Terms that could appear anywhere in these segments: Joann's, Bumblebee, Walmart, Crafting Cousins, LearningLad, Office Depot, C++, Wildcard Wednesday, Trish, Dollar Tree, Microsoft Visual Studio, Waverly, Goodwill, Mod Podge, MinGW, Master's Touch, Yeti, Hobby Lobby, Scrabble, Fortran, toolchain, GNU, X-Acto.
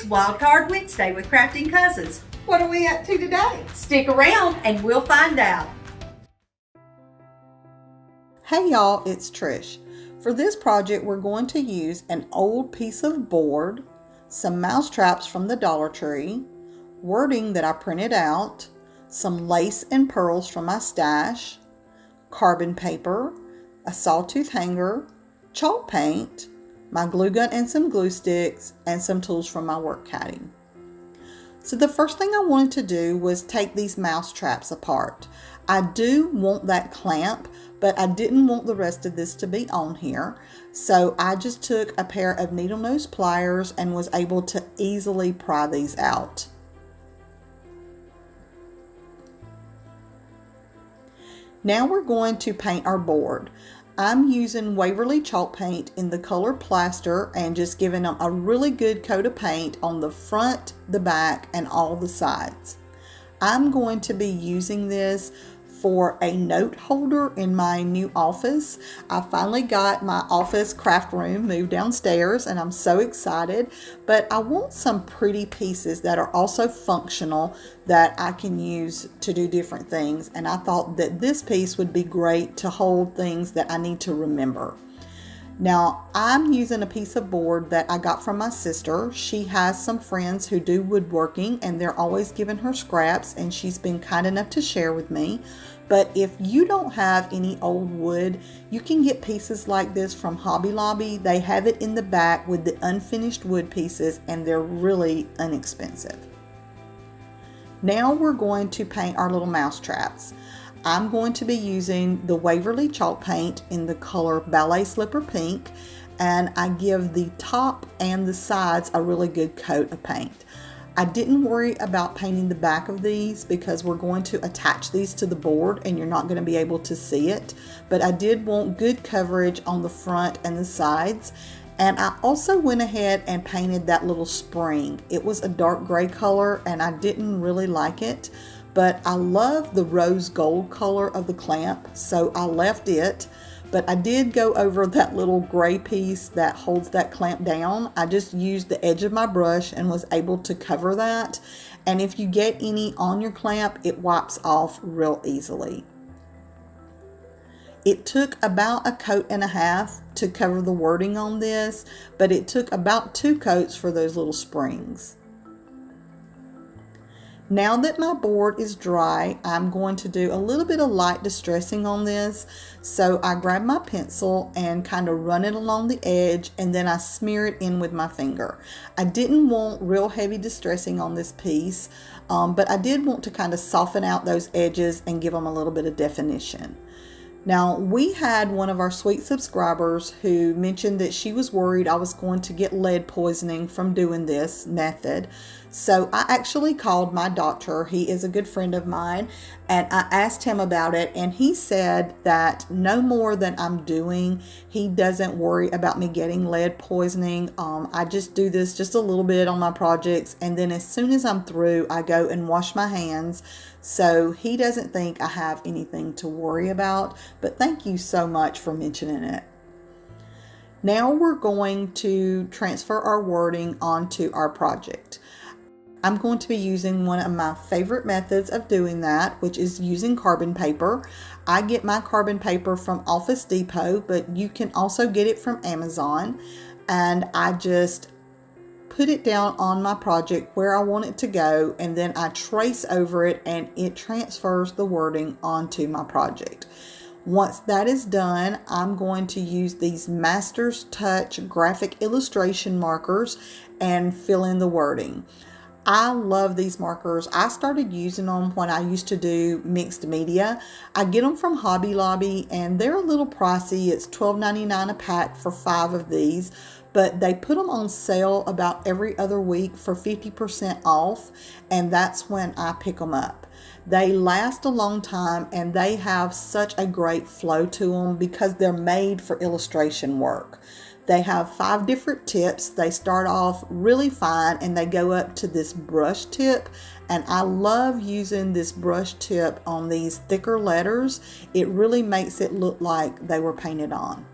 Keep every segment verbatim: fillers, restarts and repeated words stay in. It's Wild Card Wednesday with Crafting Cousins. What are we up to today? Stick around and we'll find out. Hey y'all, it's Trish. For this project, we're going to use an old piece of board, some mousetraps from the Dollar Tree, wording that I printed out, some lace and pearls from my stash, carbon paper, a sawtooth hanger, chalk paint, my glue gun and some glue sticks, and some tools from my work caddy. So the first thing I wanted to do was take these mouse traps apart. I do want that clamp, but I didn't want the rest of this to be on here. So I just took a pair of needle nose pliers and was able to easily pry these out. Now we're going to paint our board. I'm using Waverly chalk paint in the color plaster and just giving them a really good coat of paint on the front, the back, and all the sides. I'm going to be using this for a note holder in my new office. I finally got my office craft room moved downstairs and I'm so excited, but I want some pretty pieces that are also functional that I can use to do different things. And I thought that this piece would be great to hold things that I need to remember. Now I'm using a piece of board that I got from my sister. She has some friends who do woodworking and they're always giving her scraps, and she's been kind enough to share with me. But if you don't have any old wood, you can get pieces like this from Hobby Lobby. They have it in the back with the unfinished wood pieces and they're really inexpensive. Now we're going to paint our little mouse traps. I'm going to be using the Waverly chalk paint in the color Ballet Slipper Pink, and I give the top and the sides a really good coat of paint. I didn't worry about painting the back of these because we're going to attach these to the board and you're not going to be able to see it, but I did want good coverage on the front and the sides. And I also went ahead and painted that little spring. It was a dark gray color and I didn't really like it, but I love the rose gold color of the clamp, so I left it. But I did go over that little gray piece that holds that clamp down. I just used the edge of my brush and was able to cover that. And if you get any on your clamp, it wipes off real easily. It took about a coat and a half to cover the wording on this, but it took about two coats for those little springs. Now that my board is dry, I'm going to do a little bit of light distressing on this. So I grab my pencil and kind of run it along the edge and then I smear it in with my finger. I didn't want real heavy distressing on this piece, um, but I did want to kind of soften out those edges and give them a little bit of definition. Now, we had one of our sweet subscribers who mentioned that she was worried I was going to get lead poisoning from doing this method. So I actually called my doctor. He is a good friend of mine, and I asked him about it, and he said that no more than I'm doing. He doesn't worry about me getting lead poisoning. Um, I just do this just a little bit on my projects, and then as soon as I'm through, I go and wash my hands. So he doesn't think I have anything to worry about, but thank you so much for mentioning it. Now we're going to transfer our wording onto our project. I'm going to be using one of my favorite methods of doing that, which is using carbon paper. I get my carbon paper from Office Depot, but you can also get it from Amazon. And I just put it down on my project where I want it to go, and then I trace over it and it transfers the wording onto my project. Once that is done, I'm going to use these Master's Touch graphic illustration markers and fill in the wording. I love these markers. I started using them when I used to do mixed media. I get them from Hobby Lobby and they're a little pricey. It's twelve ninety-nine a pack for five of these, but they put them on sale about every other week for fifty percent off, and that's when I pick them up. They last a long time and they have such a great flow to them because they're made for illustration work. They have five different tips. They start off really fine and they go up to this brush tip. And I love using this brush tip on these thicker letters. It really makes it look like they were painted on.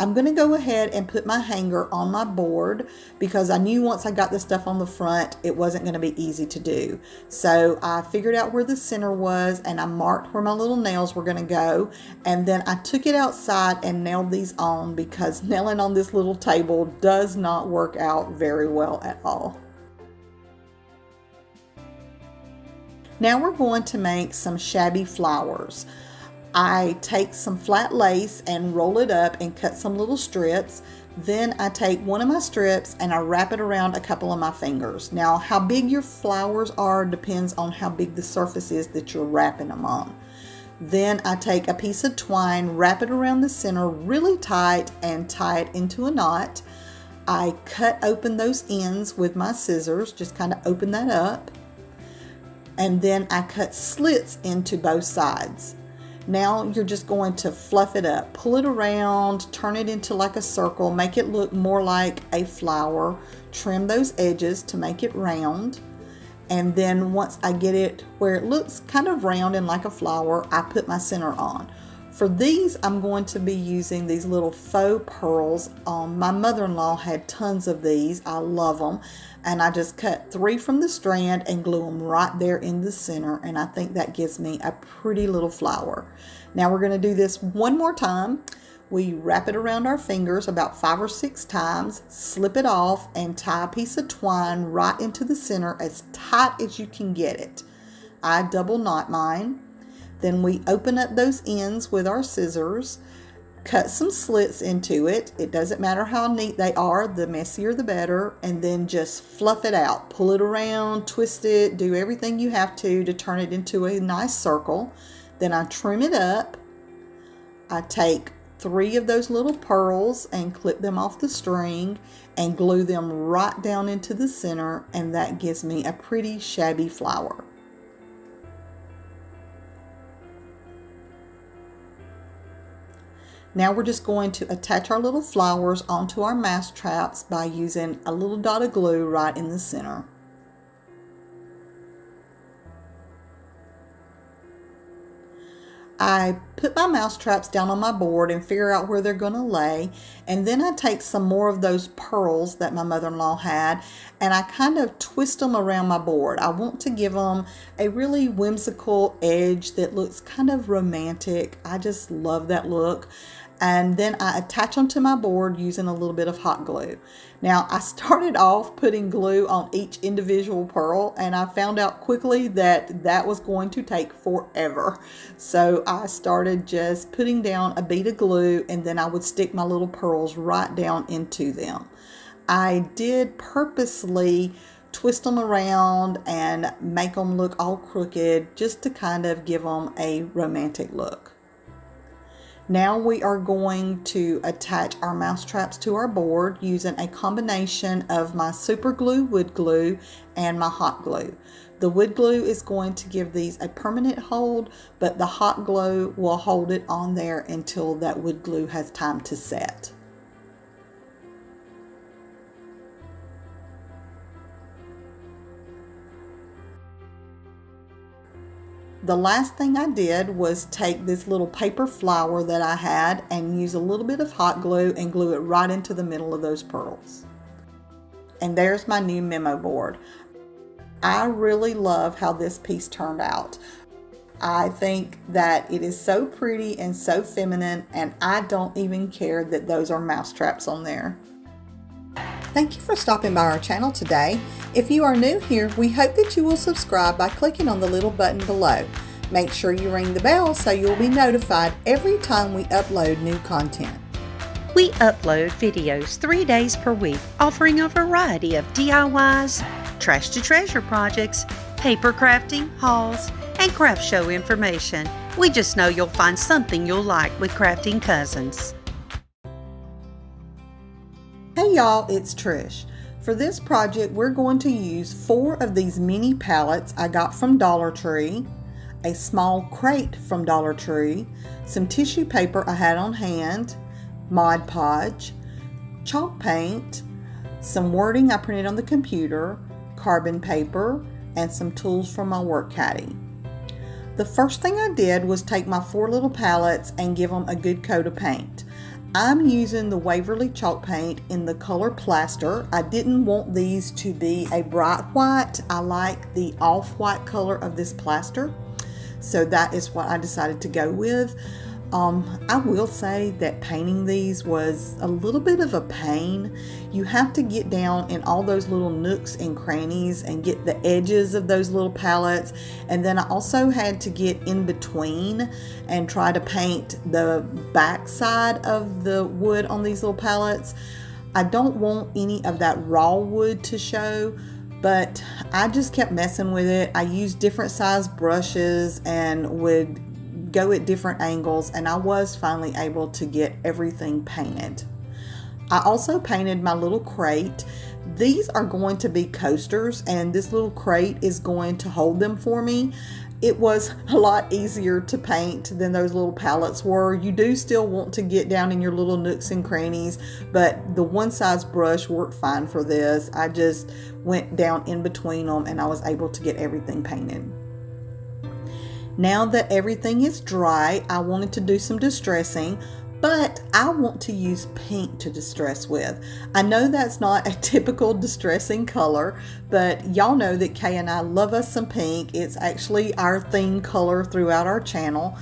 I'm going to go ahead and put my hanger on my board because I knew once I got the stuff on the front, it wasn't going to be easy to do. So I figured out where the center was and I marked where my little nails were going to go. And then I took it outside and nailed these on because nailing on this little table does not work out very well at all. Now we're going to make some shabby flowers. I take some flat lace and roll it up and cut some little strips. Then I take one of my strips and I wrap it around a couple of my fingers. Now how big your flowers are depends on how big the surface is that you're wrapping them on. Then I take a piece of twine, wrap it around the center really tight and tie it into a knot. I cut open those ends with my scissors, just kind of open that up. And then I cut slits into both sides. Now you're just going to fluff it up, pull it around, turn it into like a circle, make it look more like a flower, trim those edges to make it round. And then once I get it where it looks kind of round and like a flower, I put my center on. For these, I'm going to be using these little faux pearls. Um, my mother-in-law had tons of these. I love them. And I just cut three from the strand and glue them right there in the center. And I think that gives me a pretty little flower. Now we're going to do this one more time. We wrap it around our fingers about five or six times, slip it off, and tie a piece of twine right into the center as tight as you can get it. I double knot mine. Then we open up those ends with our scissors, cut some slits into it. It doesn't matter how neat they are, the messier the better, and then just fluff it out. Pull it around, twist it, do everything you have to to turn it into a nice circle. Then I trim it up. I take three of those little pearls and clip them off the string and glue them right down into the center, and that gives me a pretty shabby flower. Now we're just going to attach our little flowers onto our mousetraps by using a little dot of glue right in the center. I put my mousetraps down on my board and figure out where they're going to lay, and then I take some more of those pearls that my mother-in-law had and I kind of twist them around my board. I want to give them a really whimsical edge that looks kind of romantic. I just love that look. And then I attach them to my board using a little bit of hot glue. Now I started off putting glue on each individual pearl and I found out quickly that that was going to take forever. So I started just putting down a bead of glue and then I would stick my little pearls right down into them. I did purposely twist them around and make them look all crooked just to kind of give them a romantic look. Now we are going to attach our mousetraps to our board using a combination of my super glue, wood glue, and my hot glue. The wood glue is going to give these a permanent hold, but the hot glue will hold it on there until that wood glue has time to set. The last thing I did was take this little paper flower that I had and use a little bit of hot glue and glue it right into the middle of those pearls. And there's my new memo board. I really love how this piece turned out. I think that it is so pretty and so feminine, and I don't even care that those are mousetraps on there. Thank you for stopping by our channel today. If you are new here, we hope that you will subscribe by clicking on the little button below. Make sure you ring the bell so you'll be notified every time we upload new content. We upload videos three days per week, offering a variety of D I Ys, trash to treasure projects, paper crafting, hauls, and craft show information. We just know you'll find something you'll like with Crafting Cousins. Hey y'all, it's Trish. For this project, we're going to use four of these mini palettes I got from Dollar Tree, a small crate from Dollar Tree, some tissue paper I had on hand, Mod Podge, chalk paint, some wording I printed on the computer, carbon paper, and some tools from my work caddy. The first thing I did was take my four little palettes and give them a good coat of paint. I'm using the Waverly chalk paint in the color plaster. I didn't want these to be a bright white. I like the off-white color of this plaster. So that is what I decided to go with. Um, I will say that painting these was a little bit of a pain. You have to get down in all those little nooks and crannies and get the edges of those little palettes. And then I also had to get in between and try to paint the back side of the wood on these little palettes. I don't want any of that raw wood to show, but I just kept messing with it. I used different size brushes and would go at different angles, and I was finally able to get everything painted. I also painted my little crate. These are going to be coasters, and this little crate is going to hold them for me. It was a lot easier to paint than those little palettes were. You do still want to get down in your little nooks and crannies, but the one size brush worked fine for this. I just went down in between them and I was able to get everything painted. Now that everything is dry, I wanted to do some distressing, but I want to use pink to distress with. I know that's not a typical distressing color, but y'all know that Kay and I love us some pink. It's actually our theme color throughout our channel,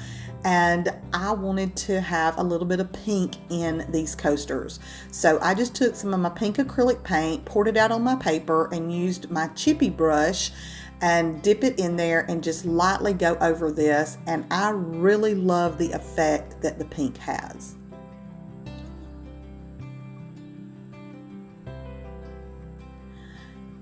and I wanted to have a little bit of pink in these coasters. So I just took some of my pink acrylic paint, poured it out on my paper, and used my chippy brush and dip it in there and just lightly go over this, and I really love the effect that the pink has.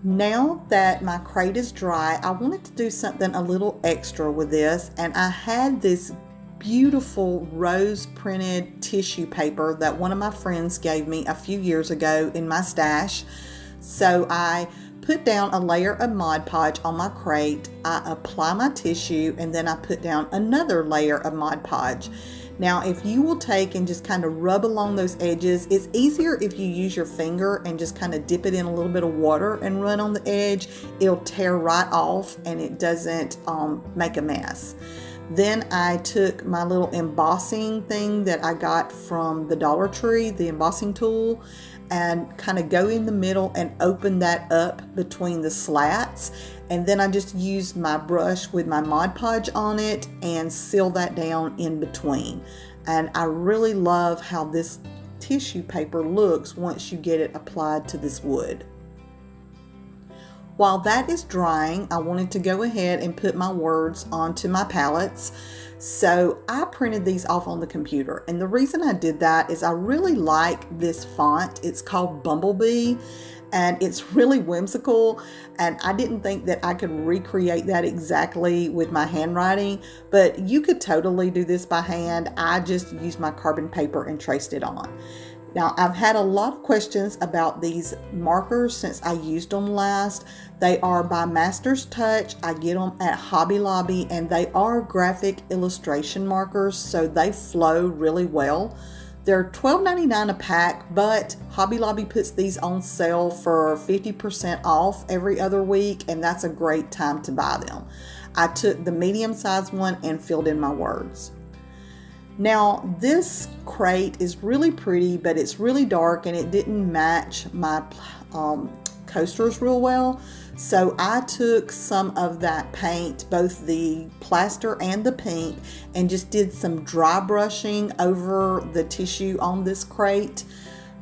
Now that my crate is dry, I wanted to do something a little extra with this, and I had this beautiful rose printed tissue paper that one of my friends gave me a few years ago in my stash. So I put down a layer of Mod Podge on my crate, I apply my tissue, and then I put down another layer of Mod Podge. Now if you will take and just kind of rub along those edges, it's easier if you use your finger and just kind of dip it in a little bit of water and run on the edge. It'll tear right off and it doesn't um, make a mess. Then I took my little embossing thing that I got from the Dollar Tree, the embossing tool, and kind of go in the middle and open that up between the slats, and then I just used my brush with my Mod Podge on it and seal that down in between. And I really love how this tissue paper looks once you get it applied to this wood. While that is drying, I wanted to go ahead and put my words onto my palettes. So I printed these off on the computer, and the reason I did that is I really like this font. It's called Bumblebee and it's really whimsical, and I didn't think that I could recreate that exactly with my handwriting, but you could totally do this by hand. I just used my carbon paper and traced it on. Now, I've had a lot of questions about these markers since I used them last. They are by Master's Touch. I get them at Hobby Lobby, and they are graphic illustration markers, so they flow really well. They're twelve ninety-nine a pack, but Hobby Lobby puts these on sale for fifty percent off every other week, and that's a great time to buy them. I took the medium-sized one and filled in my words. Now this crate is really pretty, but it's really dark and it didn't match my um, coasters real well. So I took some of that paint, both the plaster and the pink, and just did some dry brushing over the tissue on this crate.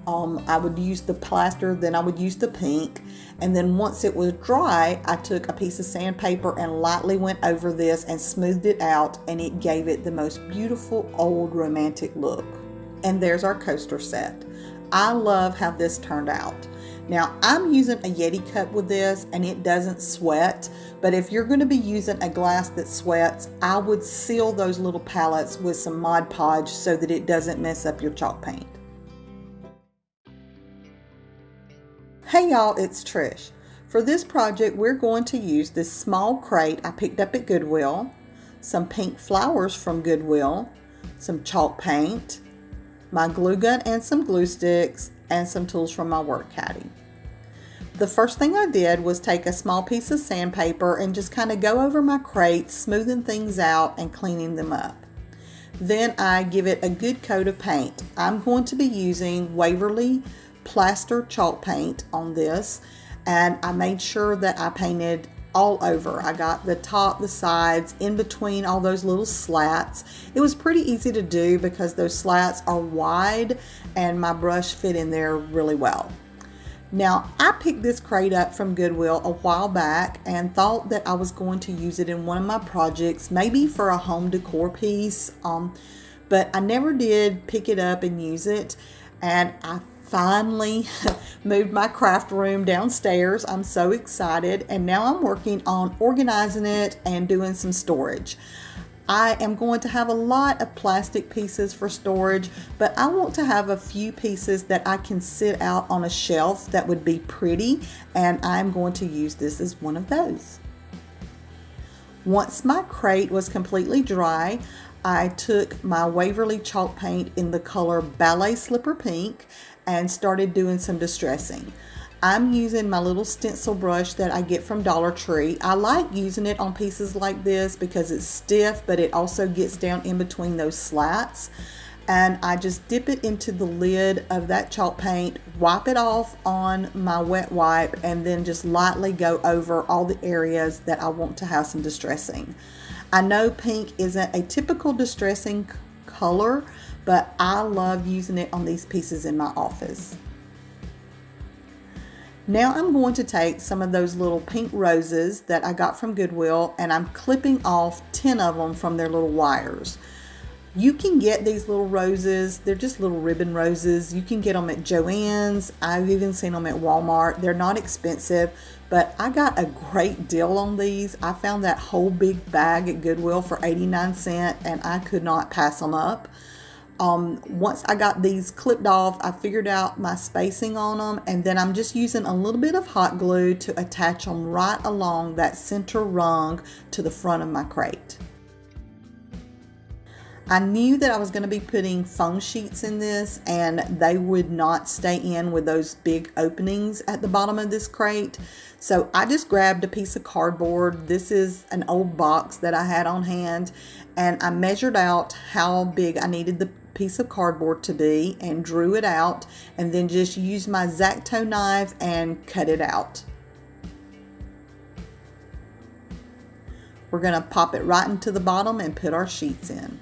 Um, I would use the plaster, then I would use the pink, and then once it was dry, I took a piece of sandpaper and lightly went over this and smoothed it out, and it gave it the most beautiful old romantic look. And there's our coaster set. I love how this turned out. Now I'm using a Yeti cup with this and it doesn't sweat, but if you're going to be using a glass that sweats, I would seal those little palettes with some Mod Podge so that it doesn't mess up your chalk paint. Hey y'all, it's Trish. For this project, we're going to use this small crate I picked up at Goodwill, some pink flowers from Goodwill, some chalk paint, my glue gun and some glue sticks, and some tools from my work caddy. The first thing I did was take a small piece of sandpaper and just kind of go over my crate, smoothing things out and cleaning them up. Then I give it a good coat of paint. I'm going to be using Waverly plaster chalk paint on this, and I made sure that I painted all over. I got the top, the sides, in between all those little slats. It was pretty easy to do because those slats are wide and my brush fit in there really well. Now, I picked this crate up from Goodwill a while back and thought that I was going to use it in one of my projects, maybe for a home decor piece, um, but I never did pick it up and use it, and I finally moved my craft room downstairs. I'm so excited, and now I'm working on organizing it and doing some storage. I am going to have a lot of plastic pieces for storage, but I want to have a few pieces that I can sit out on a shelf that would be pretty, and I'm going to use this as one of those. Once my crate was completely dry, I took my Waverly chalk paint in the color Ballet Slipper Pink and started doing some distressing. I'm using my little stencil brush that I get from Dollar Tree. I like using it on pieces like this because it's stiff, but it also gets down in between those slats. And I just dip it into the lid of that chalk paint, wipe it off on my wet wipe, and then just lightly go over all the areas that I want to have some distressing. I know pink isn't a typical distressing color, but I love using it on these pieces in my office. Now I'm going to take some of those little pink roses that I got from Goodwill, and I'm clipping off ten of them from their little wires. You can get these little roses, they're just little ribbon roses. You can get them at Joann's. I've even seen them at Walmart. They're not expensive, but I got a great deal on these. I found that whole big bag at Goodwill for eighty-nine cents, and I could not pass them up. Um, once I got these clipped off, I figured out my spacing on them, and then I'm just using a little bit of hot glue to attach them right along that center rung to the front of my crate. I knew that I was going to be putting foam sheets in this, and they would not stay in with those big openings at the bottom of this crate. So I just grabbed a piece of cardboard. This is an old box that I had on hand, and I measured out how big I needed the piece of cardboard to be and drew it out, and then just used my X-Acto knife and cut it out. We're going to pop it right into the bottom and put our sheets in.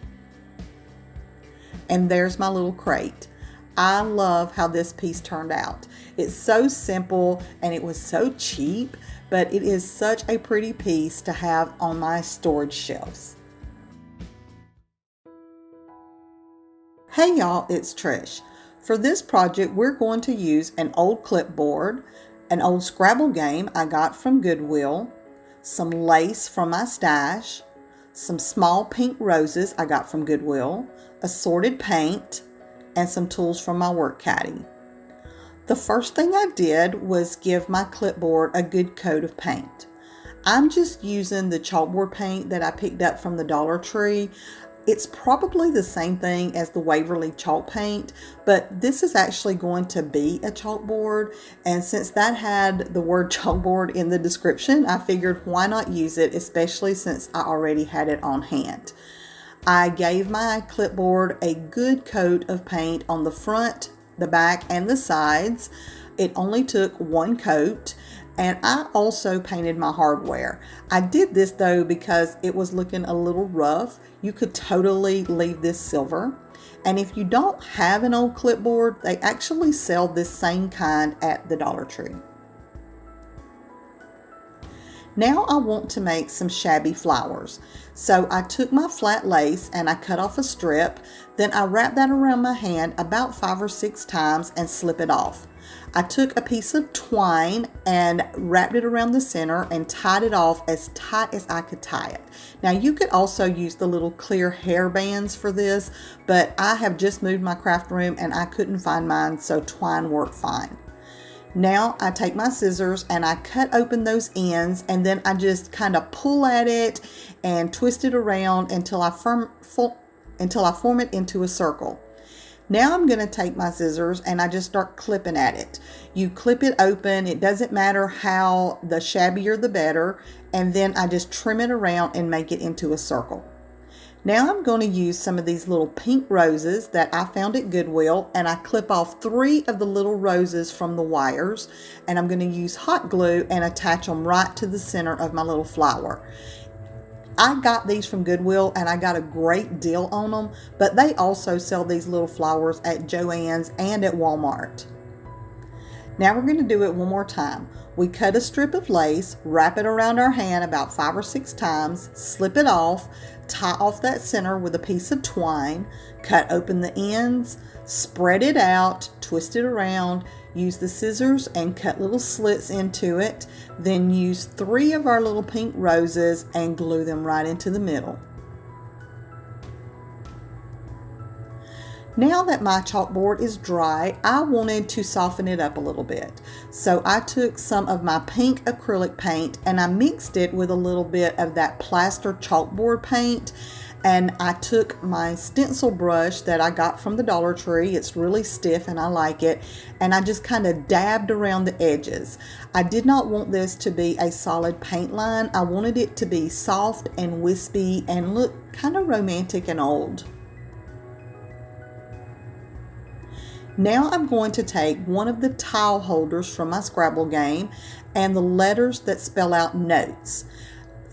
And there's my little crate. I love how this piece turned out. It's so simple, and it was so cheap, but it is such a pretty piece to have on my storage shelves. Hey y'all, it's Trish. For this project, we're going to use an old clipboard, an old Scrabble game I got from Goodwill, some lace from my stash, some small pink roses I got from Goodwill, assorted paint, and some tools from my work caddy. The first thing I did was give my clipboard a good coat of paint. I'm just using the chalkboard paint that I picked up from the Dollar Tree. It's probably the same thing as the Waverly chalk paint, but this is actually going to be a chalkboard, and since that had the word chalkboard in the description, I figured why not use it, especially since I already had it on hand. I gave my clipboard a good coat of paint on the front, the back, and the sides. It only took one coat. And I also painted my hardware. I did this though because it was looking a little rough. You could totally leave this silver. And if you don't have an old clipboard, they actually sell this same kind at the Dollar Tree. Now I want to make some shabby flowers. So I took my flat lace and I cut off a strip. Then I wrapped that around my hand about five or six times and slip it off. I took a piece of twine and wrapped it around the center and tied it off as tight as I could tie it. Now you could also use the little clear hair bands for this, but I have just moved my craft room and I couldn't find mine, so twine worked fine. Now I take my scissors and I cut open those ends, and then I just kind of pull at it and twist it around until I, firm, full, until I form it into a circle. Now I'm going to take my scissors and I just start clipping at it. You clip it open. It doesn't matter how, the shabbier the better. And then I just trim it around and make it into a circle. Now I'm going to use some of these little pink roses that I found at Goodwill, and I clip off three of the little roses from the wires, and I'm going to use hot glue and attach them right to the center of my little flower. I got these from Goodwill and I got a great deal on them, but they also sell these little flowers at Joann's and at Walmart. Now we're going to do it one more time. We cut a strip of lace, wrap it around our hand about five or six times, slip it off, tie off that center with a piece of twine, cut open the ends, spread it out, twist it around, use the scissors and cut little slits into it, then use three of our little pink roses and glue them right into the middle. Now that my chalkboard is dry, I wanted to soften it up a little bit. So I took some of my pink acrylic paint and I mixed it with a little bit of that plaster chalkboard paint. And I took my stencil brush that I got from the Dollar Tree. It's really stiff and I like it. And I just kind of dabbed around the edges. I did not want this to be a solid paint line. I wanted it to be soft and wispy and look kind of romantic and old. Now I'm going to take one of the tile holders from my Scrabble game and the letters that spell out notes.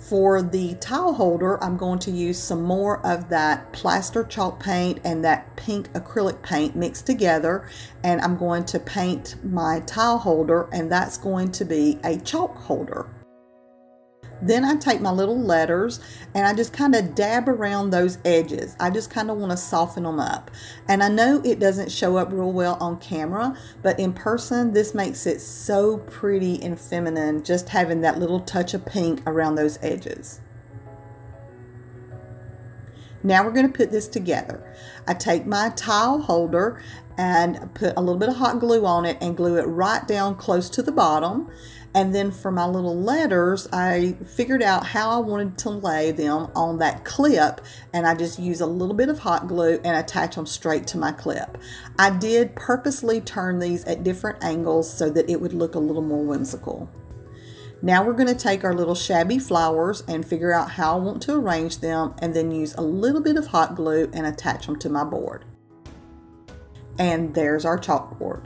For the tile holder, I'm going to use some more of that plaster chalk paint and that pink acrylic paint mixed together, and I'm going to paint my tile holder, and that's going to be a chalk holder. Then I take my little letters and I just kind of dab around those edges. I just kind of want to soften them up. And I know it doesn't show up real well on camera, but in person, this makes it so pretty and feminine, just having that little touch of pink around those edges. Now we're going to put this together. I take my tile holder and put a little bit of hot glue on it and glue it right down close to the bottom. And then for my little letters, I figured out how I wanted to lay them on that clip, and I just use a little bit of hot glue and attach them straight to my clip. I did purposely turn these at different angles so that it would look a little more whimsical. Now we're going to take our little shabby flowers and figure out how I want to arrange them, and then use a little bit of hot glue and attach them to my board. And there's our chalkboard.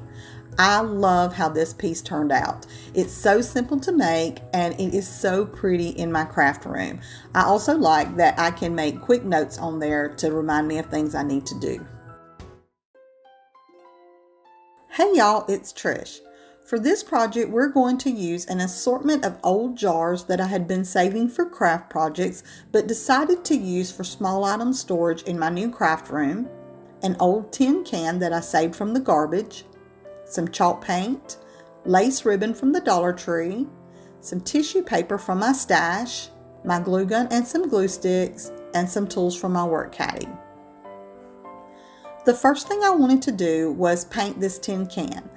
I love how this piece turned out. It's so simple to make and it is so pretty in my craft room. I also like that I can make quick notes on there to remind me of things I need to do. Hey y'all, it's Trish. For this project, we're going to use an assortment of old jars that I had been saving for craft projects, but decided to use for small item storage in my new craft room, an old tin can that I saved from the garbage, some chalk paint, lace ribbon from the Dollar Tree, some tissue paper from my stash, my glue gun and some glue sticks, and some tools from my work caddy. The first thing I wanted to do was paint this tin can.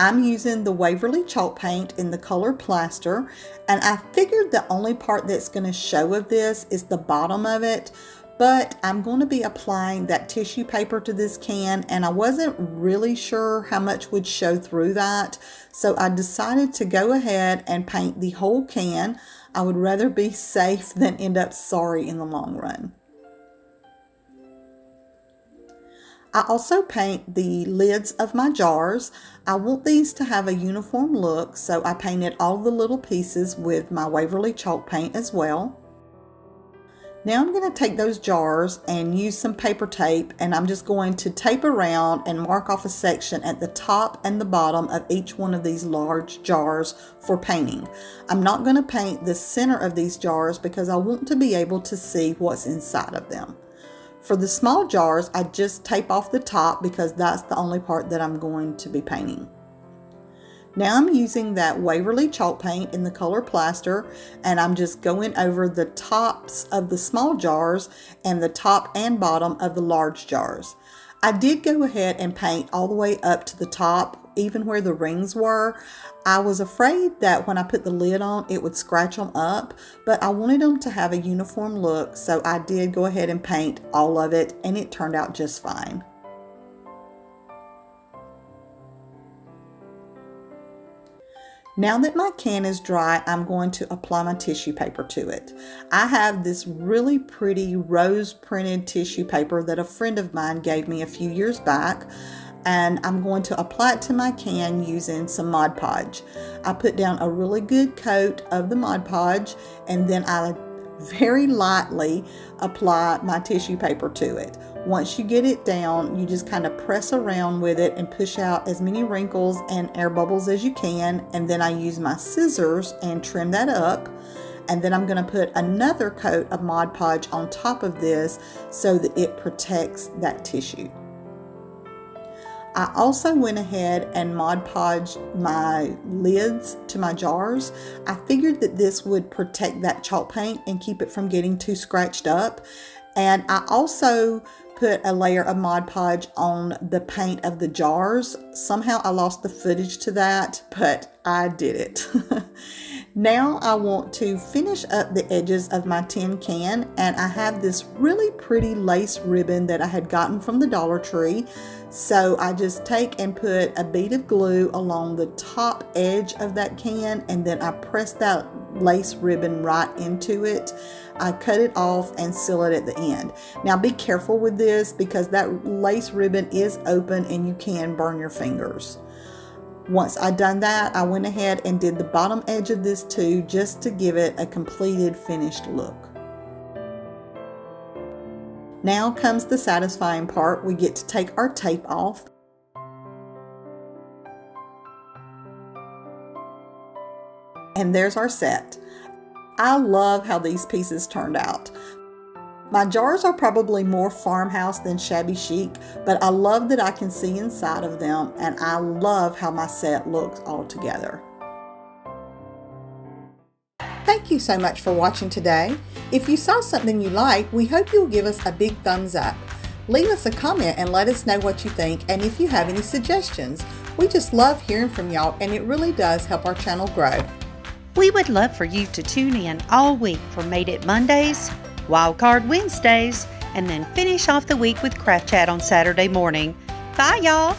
I'm using the Waverly chalk paint in the color plaster, and I figured the only part that's going to show of this is the bottom of it. But I'm going to be applying that tissue paper to this can, and I wasn't really sure how much would show through that, so I decided to go ahead and paint the whole can. I would rather be safe than end up sorry in the long run. I also paint the lids of my jars. I want these to have a uniform look, so I painted all the little pieces with my Waverly chalk paint as well. Now I'm going to take those jars and use some paper tape, and I'm just going to tape around and mark off a section at the top and the bottom of each one of these large jars for painting. I'm not going to paint the center of these jars because I want to be able to see what's inside of them. For the small jars, I just tape off the top because that's the only part that I'm going to be painting. Now I'm using that Waverly chalk paint in the color plaster, and I'm just going over the tops of the small jars and the top and bottom of the large jars. I did go ahead and paint all the way up to the top, even where the rings were. I was afraid that when I put the lid on, it would scratch them up, but I wanted them to have a uniform look, so I did go ahead and paint all of it, and it turned out just fine. Now that my can is dry, I'm going to apply my tissue paper to it. I have this really pretty rose printed tissue paper that a friend of mine gave me a few years back, and I'm going to apply it to my can using some Mod Podge. I put down a really good coat of the Mod Podge, and then I very lightly apply my tissue paper to it. Once you get it down, you just kind of press around with it and push out as many wrinkles and air bubbles as you can, and then I use my scissors and trim that up, and then I'm going to put another coat of Mod Podge on top of this so that it protects that tissue. I also went ahead and Mod Podged my lids to my jars. I figured that this would protect that chalk paint and keep it from getting too scratched up. And I also put a layer of Mod Podge on the paint of the jars. Somehow I lost the footage to that, but I did it. Now I want to finish up the edges of my tin can, and I have this really pretty lace ribbon that I had gotten from the Dollar Tree. So I just take and put a bead of glue along the top edge of that can, and then I press that lace ribbon right into it. I cut it off and seal it at the end. Now be careful with this because that lace ribbon is open and you can burn your fingers. Once I done that, I went ahead and did the bottom edge of this too, just to give it a completed finished look. Now comes the satisfying part. We get to take our tape off. And there's our set. I love how these pieces turned out. My jars are probably more farmhouse than shabby chic, but I love that I can see inside of them, and I love how my set looks all together. Thank you so much for watching today. If you saw something you like, we hope you'll give us a big thumbs up. Leave us a comment and let us know what you think, and if you have any suggestions. We just love hearing from y'all, and it really does help our channel grow. We would love for you to tune in all week for Made It Mondays, Wildcard Wednesdays, and then finish off the week with Craft Chat on Saturday morning. Bye, y'all!